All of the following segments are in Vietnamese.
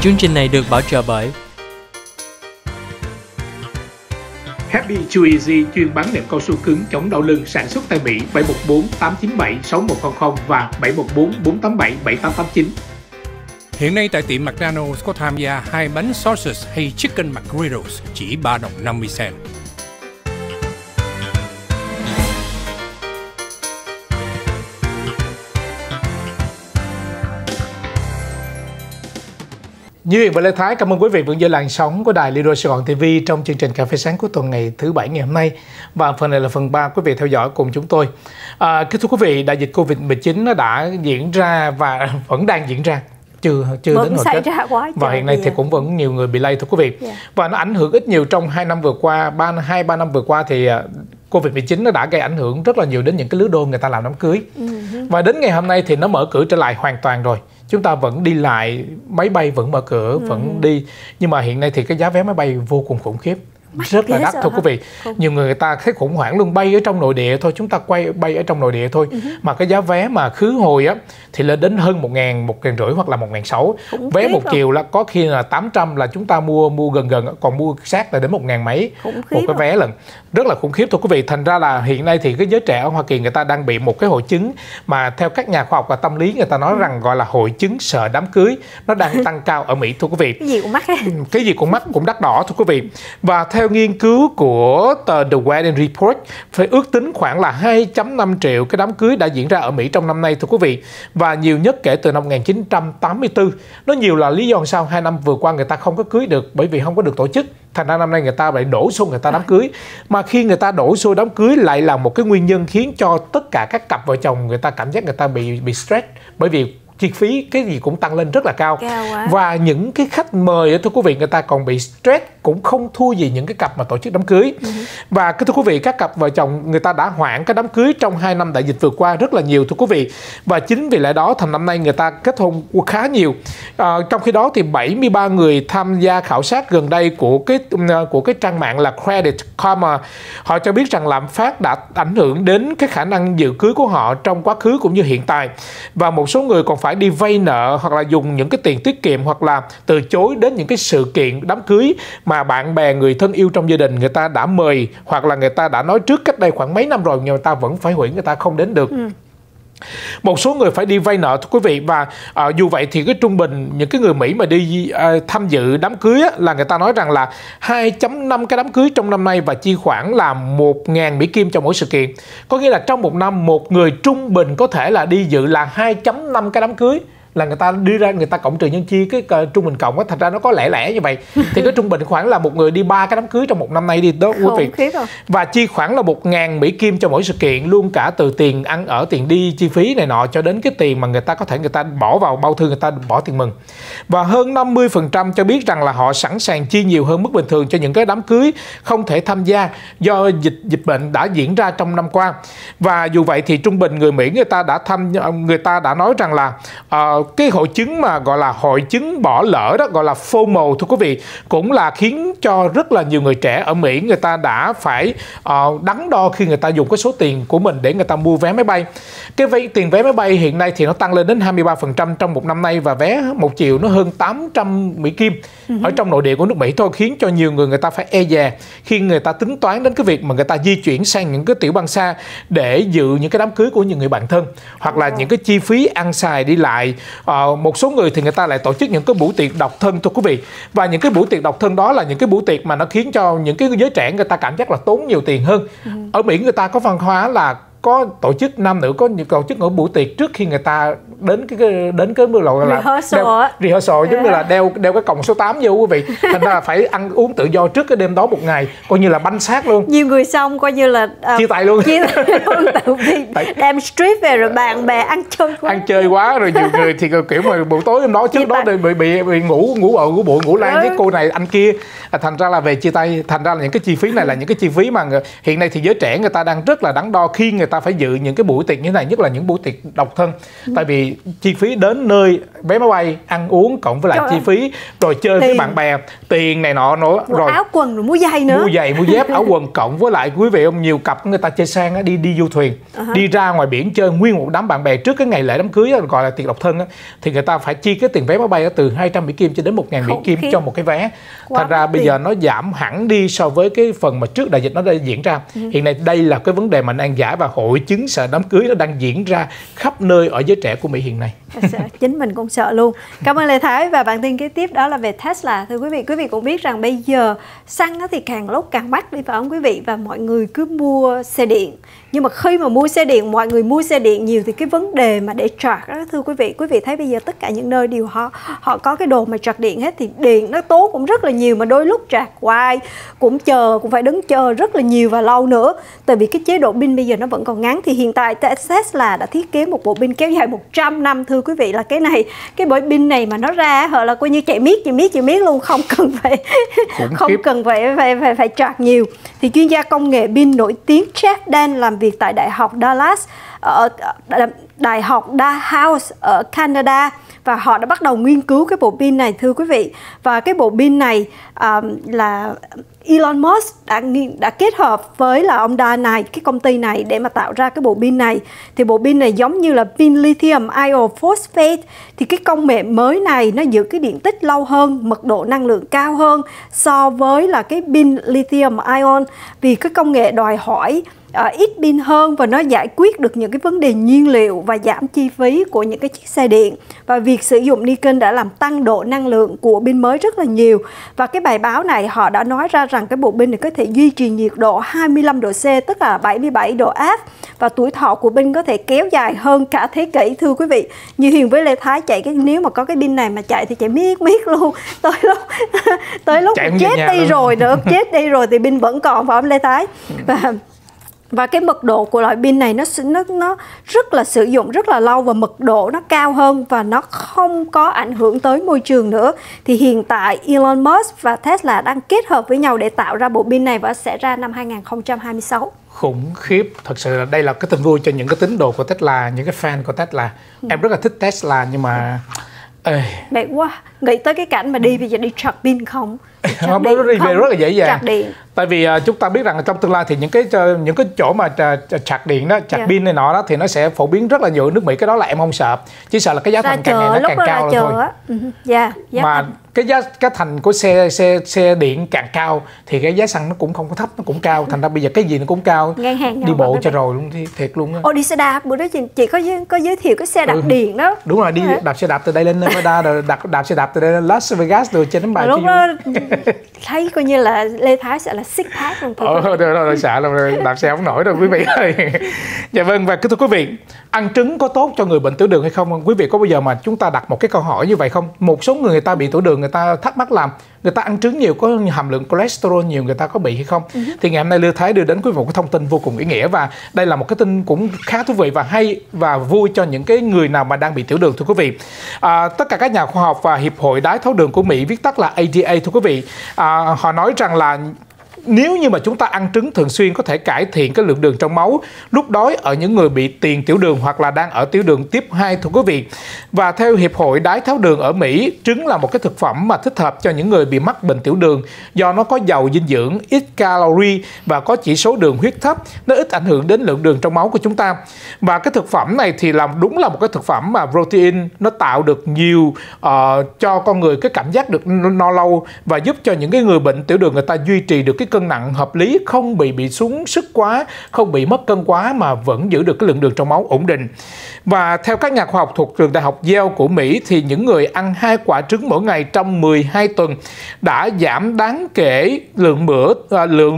Chương trình này được bảo trợ bởi Happy Too Easy, chuyên bán nệm cao su cứng chống đau lưng, sản xuất tại Mỹ. 714-897-6100 và 714-487-7889. Hiện nay tại tiệm McDonald's có tham gia hai bánh sausage hay chicken McGriddles chỉ $3.50. Như Hiền và Lê Thái, cảm ơn quý vị vẫn giữ làn sóng của đài Little Sài Gòn TV trong chương trình Cà Phê Sáng Cuối Tuần ngày thứ Bảy ngày hôm nay. Và phần này là phần 3 quý vị theo dõi cùng chúng tôi. Thưa quý vị, đại dịch Covid-19 nó đã diễn ra và vẫn đang diễn ra, chưa đến hồi kết. Và hiện nay thì cũng vẫn nhiều người bị lây thưa quý vị. Và nó ảnh hưởng ít nhiều trong 2 năm vừa qua, 2-3 năm vừa qua thì Covid-19 nó đã gây ảnh hưởng rất là nhiều đến những cái lứa đôi người ta làm đám cưới. Và đến ngày hôm nay thì nó mở cửa trở lại hoàn toàn rồi. Chúng ta vẫn đi lại, máy bay vẫn mở cửa, vẫn đi. Nhưng mà hiện nay thì cái giá vé máy bay vô cùng khủng khiếp, rất là đắt thưa quý vị. Nhiều người ta thấy khủng hoảng luôn, bay ở trong nội địa thôi, chúng ta bay ở trong nội địa thôi. Mà cái giá vé mà khứ hồi á thì lên đến hơn 1.000, 1.500 hoặc là 1.600. Vé một chiều là có khi là 800 là chúng ta mua gần, còn mua sát là đến 1.000 mấy một cái vé lần. Rất là khủng khiếp thưa quý vị. Thành ra là hiện nay thì cái giới trẻ ở Hoa Kỳ người ta đang bị một cái hội chứng mà theo các nhà khoa học và tâm lý người ta nói rằng gọi là hội chứng sợ đám cưới, nó đang tăng cao ở Mỹ thưa quý vị. Cái gì cũng mắc, cũng đắt đỏ thưa quý vị. Và theo nghiên cứu của tờ The Wedding Report, phải ước tính khoảng là 2.5 triệu cái đám cưới đã diễn ra ở Mỹ trong năm nay thưa quý vị, và nhiều nhất kể từ năm 1984. Nó nhiều là lý do sao 2 năm vừa qua người ta không có cưới được bởi vì không có được tổ chức. Thành ra năm nay người ta lại đổ xô người ta đám cưới. Mà khi người ta đổ xô đám cưới lại là một cái nguyên nhân khiến cho tất cả các cặp vợ chồng người ta cảm giác người ta bị stress, bởi vì chi phí cái gì cũng tăng lên rất là cao và những cái khách mời thưa quý vị người ta còn bị stress cũng không thua gì những cái cặp mà tổ chức đám cưới. Và thưa quý vị, các cặp vợ chồng người ta đã hoãn cái đám cưới trong 2 năm đại dịch vừa qua rất là nhiều thưa quý vị, và chính vì lẽ đó thành năm nay người ta kết hôn khá nhiều. Trong khi đó thì 73 người tham gia khảo sát gần đây của cái trang mạng là Credit Karma, họ cho biết rằng lạm phát đã ảnh hưởng đến cái khả năng dự cưới của họ trong quá khứ cũng như hiện tại, và một số người còn phải đi vay nợ hoặc là dùng những cái tiền tiết kiệm hoặc là từ chối đến những cái sự kiện đám cưới mà bạn bè người thân yêu trong gia đình người ta đã mời hoặc là người ta đã nói trước cách đây khoảng mấy năm rồi nhưng người ta vẫn phải hủy, người ta không đến được. Một số người phải đi vay nợ thưa quý vị. Và dù vậy thì cái trung bình những cái người Mỹ mà đi tham dự đám cưới á, là người ta nói rằng là 2.5 cái đám cưới trong năm nay và chi khoảng là 1.000 Mỹ Kim cho mỗi sự kiện. Có nghĩa là trong một năm một người trung bình có thể là đi dự là 2.5 cái đám cưới, là người ta đi ra người ta cộng trừ nhân chia cái trung bình cộng á, thành ra nó có lẻ như vậy. Thì cái trung bình khoảng là một người đi 3 cái đám cưới trong một năm nay đi đó quý vị. Và chi khoảng là 1.000 Mỹ Kim cho mỗi sự kiện, luôn cả từ tiền ăn ở, tiền đi, chi phí này nọ cho đến cái tiền mà người ta có thể người ta bỏ vào bao thư, người ta bỏ tiền mừng. Và hơn 50% cho biết rằng là họ sẵn sàng chi nhiều hơn mức bình thường cho những cái đám cưới không thể tham gia do dịch bệnh đã diễn ra trong năm qua. Và dù vậy thì trung bình người Mỹ người ta đã nói rằng là cái hội chứng mà gọi là hội chứng bỏ lỡ đó, gọi là FOMO thưa quý vị, cũng là khiến cho rất là nhiều người trẻ ở Mỹ người ta đã phải đắn đo khi người ta dùng cái số tiền của mình để người ta mua vé máy bay. Cái tiền vé máy bay hiện nay thì nó tăng lên đến 23% trong một năm nay, và vé một chiều nó hơn 800 Mỹ Kim ở trong nội địa của nước Mỹ thôi, khiến cho nhiều người ta phải e dè khi người ta tính toán đến cái việc mà người ta di chuyển sang những cái tiểu bang xa để dự những cái đám cưới của những người bạn thân hoặc là những cái chi phí ăn xài đi lại. Một số người thì người ta lại tổ chức những cái buổi tiệc độc thân thưa quý vị, và những cái buổi tiệc độc thân đó là những cái buổi tiệc mà nó khiến cho những cái giới trẻ người ta cảm giác là tốn nhiều tiền hơn. Ở Mỹ người ta có văn hóa là có tổ chức nam nữ, có tổ chức ở buổi tiệc trước khi người ta đến cái mưa lầu là rehearsal, giống như là đeo cái còng số 8 vô quý vị. Thành ra là phải ăn uống tự do trước cái đêm đó một ngày, coi như là banh xác luôn. Nhiều người xong coi như là chia tay luôn. Chia tay luôn tự nhiên. Đem strip về rồi bạn bè ăn chơi quá. Ăn chơi quá rồi nhiều người thì kiểu mà buổi tối hôm đó trước đó bị ngủ lan với cô này anh kia. Thành ra là về chia tay. Thành ra là những cái chi phí này là những cái chi phí mà hiện nay thì giới trẻ người ta đang rất là đắn đo khi người ta ta phải dự những cái buổi tiệc như thế này, nhất là những buổi tiệc độc thân. Tại vì chi phí đến nơi, vé máy bay, ăn uống cộng với lại chi phí rồi chơi với bạn bè, tiền này nọ nữa, rồi áo quần, rồi mua giày nữa, mua giày, mua dép, áo quần, cộng với lại quý vị ông nhiều cặp người ta chơi sang đi du thuyền, đi ra ngoài biển chơi nguyên một đám bạn bè trước cái ngày lễ đám cưới gọi là tiệc độc thân thì người ta phải chi cái tiền vé máy bay từ 200 Mỹ Kim cho đến 1.000 Mỹ Kim cho một cái vé. Thành ra bây giờ nó giảm hẳn đi so với cái phần mà trước đại dịch nó đã diễn ra. Hiện nay đây là cái vấn đề mà đang giải và hội chứng sợ đám cưới nó đang diễn ra khắp nơi ở giới trẻ của Mỹ hiện nay. Chính mình cũng sợ luôn. Cảm ơn Lê Thái. Và bản tin kế tiếp đó là về Tesla. Thưa quý vị cũng biết rằng bây giờ xăng thì càng lúc càng mắc đi phải không quý vị, và mọi người cứ mua xe điện. Nhưng mà khi mà mua xe điện, mọi người mua xe điện nhiều thì cái vấn đề mà để sạc đó, thưa quý vị thấy bây giờ tất cả những nơi đều họ có cái đồ mà sạc điện hết, thì điện nó tốn cũng rất là nhiều, mà đôi lúc sạc hoài cũng chờ, cũng phải đứng chờ rất là nhiều và lâu nữa, tại vì cái chế độ pin bây giờ nó vẫn còn ngắn. Thì hiện tại Tesla đã thiết kế một bộ pin kéo dài 100 năm thưa quý vị, là cái này, cái bộ pin này mà nó ra họ là coi như chạy miết chạy miết luôn, không cần phải không cần phải sạc nhiều. Thì chuyên gia công nghệ pin nổi tiếng Chad Dan làm việc tại Đại học Dallas, ở Đại học Da-House ở Canada, và họ đã bắt đầu nghiên cứu cái bộ pin này thưa quý vị. Và cái bộ pin này là Elon Musk đã kết hợp với là ông Da này, cái công ty này để mà tạo ra cái bộ pin này. Thì bộ pin này giống như là pin lithium iron phosphate. Thì cái công nghệ mới này nó giữ cái điện tích lâu hơn, mật độ năng lượng cao hơn so với là cái pin lithium ion, vì cái công nghệ đòi hỏi ít pin hơn, và nó giải quyết được những cái vấn đề nhiên liệu và giảm chi phí của những cái chiếc xe điện. Và việc sử dụng Nikon đã làm tăng độ năng lượng của pin mới rất là nhiều. Và cái bài báo này họ đã nói ra rằng cái bộ pin này có thể duy trì nhiệt độ 25 độ C, tức là 77 độ F, và tuổi thọ của pin có thể kéo dài hơn cả thế kỷ thưa quý vị. Như Hiền với Lê Thái chạy cái, nếu mà có cái pin này mà chạy thì chạy miết luôn, tới lúc chết đi rồi nữa, chết đi rồi thì pin vẫn còn, phải không Lê Thái? Và cái mật độ của loại pin này nó rất là sử dụng rất là lâu, và mật độ nó cao hơn, và nó không có ảnh hưởng tới môi trường nữa. Thì hiện tại Elon Musk và Tesla đang kết hợp với nhau để tạo ra bộ pin này, và sẽ ra năm 2026. Khủng khiếp, thật sự là đây là cái tin vui cho những cái tín đồ của Tesla, những cái fan của Tesla. Em rất là thích Tesla nhưng mà mệt quá, nghĩ tới cái cảnh mà đi bây giờ đi sạc pin không? Không, nó đi về rất là dễ dàng. Tại vì chúng ta biết rằng trong tương lai thì những cái chỗ mà sạc điện đó, sạc pin này nọ đó thì nó sẽ phổ biến rất là nhiều ở nước Mỹ. Cái đó là em không sợ, chỉ sợ là cái giá thành càng ngày nó càng cao lên thôi. Mà cái giá thành của xe điện càng cao thì cái giá xăng nó cũng không có thấp, nó cũng cao, thành ra bây giờ cái gì nó cũng cao. Đi bộ cho rồi luôn, thiệt luôn á. Ồ, đi xe đạp bữa đó chị có giới thiệu cái xe đạp điện đó. Đúng rồi, đi đạp xe đạp từ đây lên Nevada, rồi đạp xe đạp từ đây lên Las Vegas rồi trên đến bài thấy coi như là Lê Thái sẽ là six pack luôn. Rồi sợ rồi, đạp xe không nổi đâu quý vị ơi. Dạ vâng, và thưa quý vị, ăn trứng có tốt cho người bệnh tiểu đường hay không? Quý vị có bao giờ mà chúng ta đặt một cái câu hỏi như vậy không? Một số người ta bị tiểu đường, người ta thắc mắc làm người ta ăn trứng nhiều có hàm lượng cholesterol nhiều, người ta có bị hay không? Thì ngày hôm nay Lê Thái đưa đến quý vị một cái thông tin vô cùng ý nghĩa, và đây là một cái tin cũng khá thú vị và hay và vui cho những cái người nào mà đang bị tiểu đường thưa quý vị. Tất cả các nhà khoa học và Hiệp hội Đái tháo đường của Mỹ, viết tắt là ADA thưa quý vị, họ nói rằng là nếu như mà chúng ta ăn trứng thường xuyên có thể cải thiện cái lượng đường trong máu lúc đói ở những người bị tiền tiểu đường hoặc là đang ở tiểu đường tiếp 2 thưa quý vị. Và theo Hiệp hội Đái tháo đường ở Mỹ, trứng là một cái thực phẩm mà thích hợp cho những người bị mắc bệnh tiểu đường do nó có giàu dinh dưỡng, ít calorie và có chỉ số đường huyết thấp, nó ít ảnh hưởng đến lượng đường trong máu của chúng ta. Và cái thực phẩm này thì đúng là một cái thực phẩm mà protein nó tạo được nhiều cho con người cái cảm giác được no lâu, và giúp cho những cái người bệnh tiểu đường người ta duy trì được cái cân nặng hợp lý, không bị xuống sức quá, không bị mất cân quá, mà vẫn giữ được cái lượng đường trong máu ổn định. Và theo các nhà khoa học thuộc trường đại học Yale của Mỹ thì những người ăn 2 quả trứng mỗi ngày trong 12 tuần đã giảm đáng kể lượng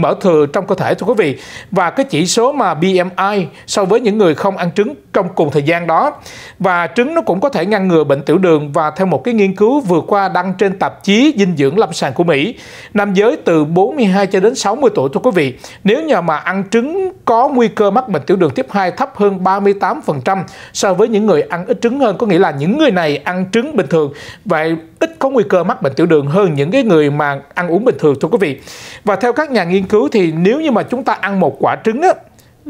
mỡ thừa trong cơ thể thưa quý vị, và cái chỉ số mà BMI so với những người không ăn trứng trong cùng thời gian đó. Và trứng nó cũng có thể ngăn ngừa bệnh tiểu đường, và theo một cái nghiên cứu vừa qua đăng trên tạp chí dinh dưỡng lâm sàng của Mỹ, nam giới từ 42 cho đến 60 tuổi thưa quý vị, nếu nhà mà ăn trứng có nguy cơ mắc bệnh tiểu đường tiếp 2 thấp hơn 38% so với những người ăn ít trứng hơn. Có nghĩa là những người này ăn trứng bình thường vậy ít có nguy cơ mắc bệnh tiểu đường hơn những cái người mà ăn uống bình thường thưa quý vị. Và theo các nhà nghiên cứu thì nếu như mà chúng ta ăn một quả trứng á,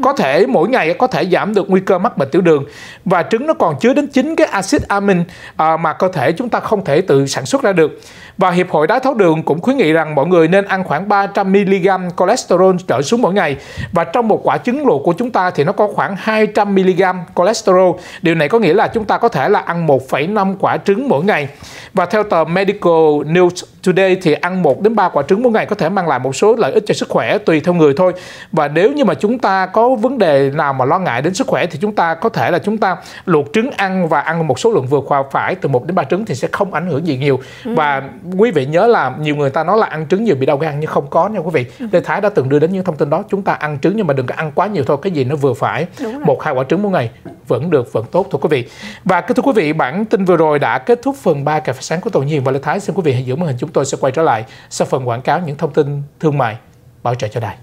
Có thể mỗi ngày có thể giảm được nguy cơ mắc bệnh tiểu đường. Và trứng nó còn chứa đến 9 cái axit amin mà cơ thể chúng ta không thể tự sản xuất ra được. Và Hiệp hội Đái tháo đường cũng khuyến nghị rằng mọi người nên ăn khoảng 300mg cholesterol trở xuống mỗi ngày. Và trong một quả trứng luộc của chúng ta thì nó có khoảng 200mg cholesterol. Điều này có nghĩa là chúng ta có thể là ăn 1,5 quả trứng mỗi ngày. Và theo tờ Medical News Today thì ăn 1 đến 3 quả trứng mỗi ngày có thể mang lại một số lợi ích cho sức khỏe tùy theo người thôi. Và nếu như mà chúng ta có vấn đề nào mà lo ngại đến sức khỏe thì chúng ta có thể là chúng ta luộc trứng ăn và ăn một số lượng vừa qua phải, từ 1 đến 3 trứng thì sẽ không ảnh hưởng gì nhiều. Và quý vị nhớ là nhiều người ta nói là ăn trứng nhiều bị đau gan nhưng không có nha quý vị. Lê Thái đã từng đưa đến những thông tin đó. Chúng ta ăn trứng nhưng mà đừng có ăn quá nhiều thôi, cái gì nó vừa phải, 1-2 quả trứng mỗi ngày vẫn được, vẫn tốt thưa quý vị. Và thưa quý vị, bản tin vừa rồi đã kết thúc phần 3 Cà Phê Sáng của Tồn Nhiên và Lê Thái. Xin quý vị hãy giữ màn hình, chúng tôi sẽ quay trở lại sau phần quảng cáo, những thông tin thương mại bảo trợ cho đài.